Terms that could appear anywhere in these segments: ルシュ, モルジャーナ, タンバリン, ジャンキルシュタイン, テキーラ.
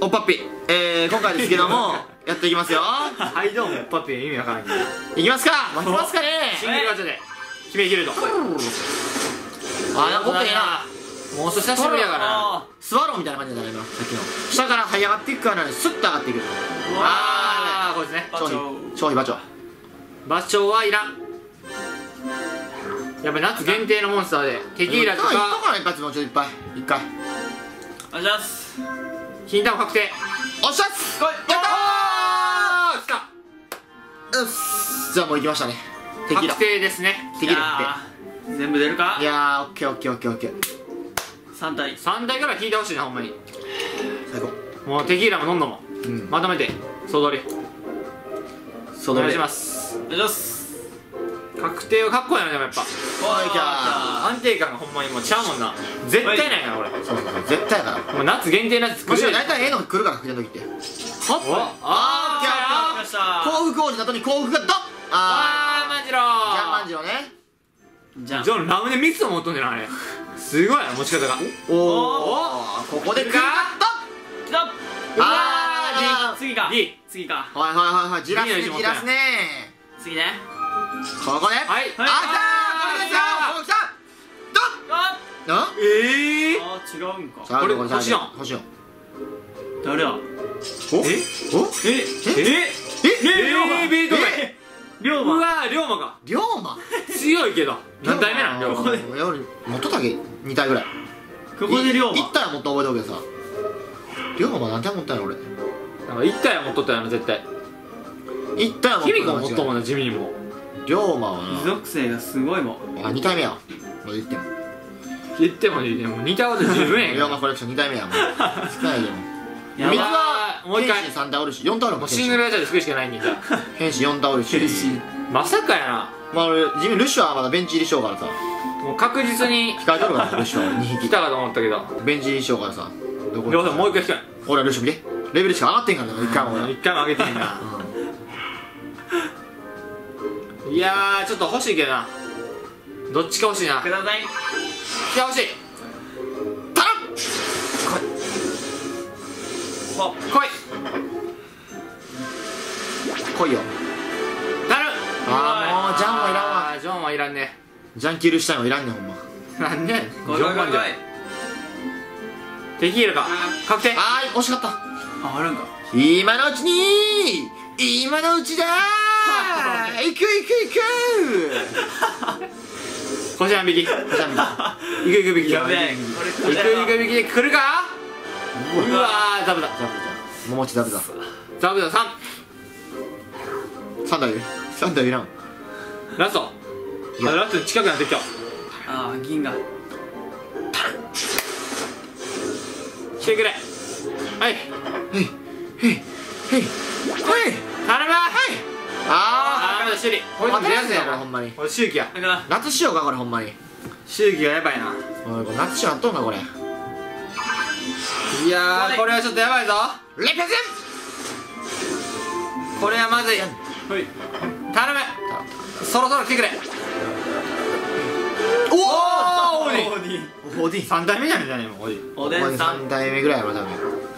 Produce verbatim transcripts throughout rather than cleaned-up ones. おっぱっぴ、えー、今回ですけどもやっていきますよ。はいどうもおっぱっぴ意味わからんけどいきますか、いきますかね。シングルガチャで姫ギルド、あ、なんか奥いいな。もう久しぶりやから、スワローみたいな感じじゃないかな。さっきの下から這い上がっていくから、スッと上がっていく。ああこれですね、超非馬長馬長はいらん。やっぱり夏限定のモンスターでテキーラとかいったから、一発もうちょっといっぱい一回お願いします。金玉確定、おっしゃっす、やったー、きた。うっす、じゃあもういきましたね、テキーラ確定ですね。テキーラって全部出るか。いやー、オッケーオッケーオッケーオッケー。さん体さん体から引いてほしいな、ほんまに最高。もうテキーラも飲んども、うん、まとめて総取り総取りお願いします。お願いします。確定はかっこいいな。でもやっぱ安定感がほんまにもうちゃうもんな。絶対ないからこれ、絶対やからもう夏限定のやつ作る。大体ええの来るから確定の時って。おっ、あー、来た。幸福王子の後に幸福がドッ。あー、万次郎じゃん、万次郎ねじゃん。ジョンラムネミスを持っとんじゃないあれ、すごい持ち方が。おお、ここでかあー、次か次か、はいはいはいはい、じらすねじらすね。次ね、ここで、はい、あー、これですよ。どっ、ええ、あ、違うんかこれ。星野、星野誰や。おえええええ、ビート龍馬。うわー、龍馬か。龍馬強いけど何体目なん。龍馬もっとだけに体ぐらい。ここで龍馬いったらもっと覚えておけどさ、龍馬何体持ったんやろ俺。なんかいったや持っとったやろ絶対。いったや持っとったやろ。君が持っともな、地味にも龍馬はな、属性がすごいもん。あ、に体目や。言っても言ってもに体は十分やん。龍馬コレクションに体目やもん。少ないでもやばい。もう一回さん体おるし、よん体おるもん。シングルガチャで救うしかないねんじゃあ。変身よん体おるし、まさかやな。まあ俺自分ルシュはまだベンチ入りしようからさ、もう確実に控えとるからルシュはに匹来たかと思ったけどベンチ入りしようからさ。どこにもう一回控え。ほらルシュ見て、レベルしか上がってんからな。いっかいもいっかいも上げてへんな。いやーちょっと欲しいけどな、どっちか欲しいな。ください、いや欲しい、頼む。来い来いよ、なる。ああもうジャンはいらんわ。ジャンはいらんね。ジャンキルシュタインはいらんね、ほんまなんね。ジャンマンじゃん。テキーラか確定。ああ惜しかった。あ、あるんか。今のうちに、今のうちだー、いくいくいく。こちら引き、こちら引き、いくいく引き、やべえ、いくいく引きで来るか。うわー、ダブだ、ダブだ、ももちダブだ、ダブだ。さん さん台、さん台いらん。ラスト、ラスト近くなってきた。ああ銀が来てくれ。はいはいはいはいはい、頼む。はい、ああダメだ、修理。これ出やすいな、これほんまに。これ周期や、夏仕様かこれほんまに。周期がやばいな、これ夏仕様あっとんかこれ。いやーこれはちょっとやばいぞ。レペゼン、これはまずい。頼む、そろそろ来てくれ。おお、オーディ、オーディさん代目じゃねえじゃねえもん。オーディさん代目ぐらいやろ多分。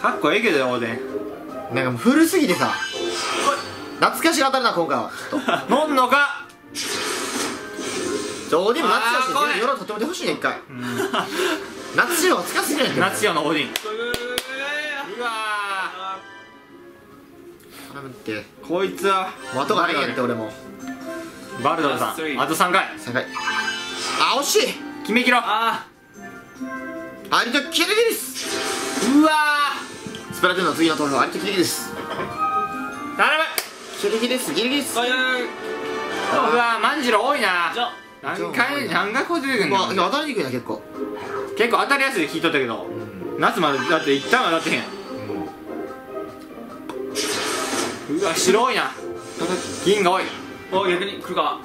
かっこいいけどオーディなんかもう古すぎてさ、懐かしが当たるな今回は。ちょっと飲んのかオーディも。懐かしいで夜とっておいてほしいね一回。夏潮はつかすぎないんだよ。夏潮のオーディン。うわー、頼むって、こいつは的がないやんって。俺もバルドルさん、あとさんかい、さんかい。あ、惜しい、決めきろ。あアリとキリギリス。うわー、スプラトゥーンの次の投票アリとキリギリス。頼む、キリギリス、ギリギリス。うわー、万次郎多いな。何回何回こう出てくるんだ。当たりにくいな結構。結構当たりやすいで聞いとったけど、夏までだって一旦は当たってへん。うわ白いな、銀が多い。お、逆に来るか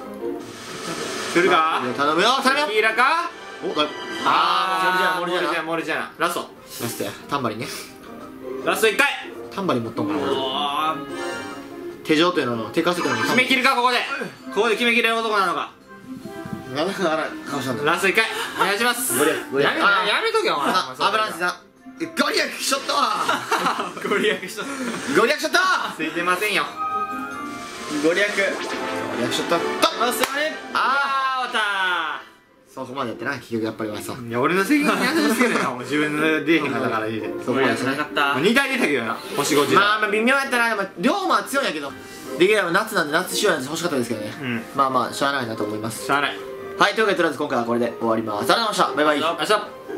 来るか、頼むよ頼むよ。キーラか。お、だいぶ、あー、モルジャーナ、モルジャーナ、ラストラストや。タンバリンね、ラストいっかい。タンバリン持っとんかな。手錠というのを手貸せてるのに決めきるか。ここでここで決めきれる男なのか。ラストいっかいお願いします。やめとけよ。アブランチさんご利益しとったわご利益しとったご利益しとったついてませんよご利益ご利益しとったああ終わったそこまでやってない結局やっぱりはさいや俺の責任やるんですけどもう自分の出えへんかったからいいでそこまでやってなかったにかい出たけどな星ごじゅうまあ微妙やったな龍馬は強いんやけどできれば夏なんで夏仕様なんで欲しかったですけどねまあまあしゃあないなと思いますしゃあないはいというわけでとりあえず今回はこれで終わりますありがとうございましたバイバイありがとうございました。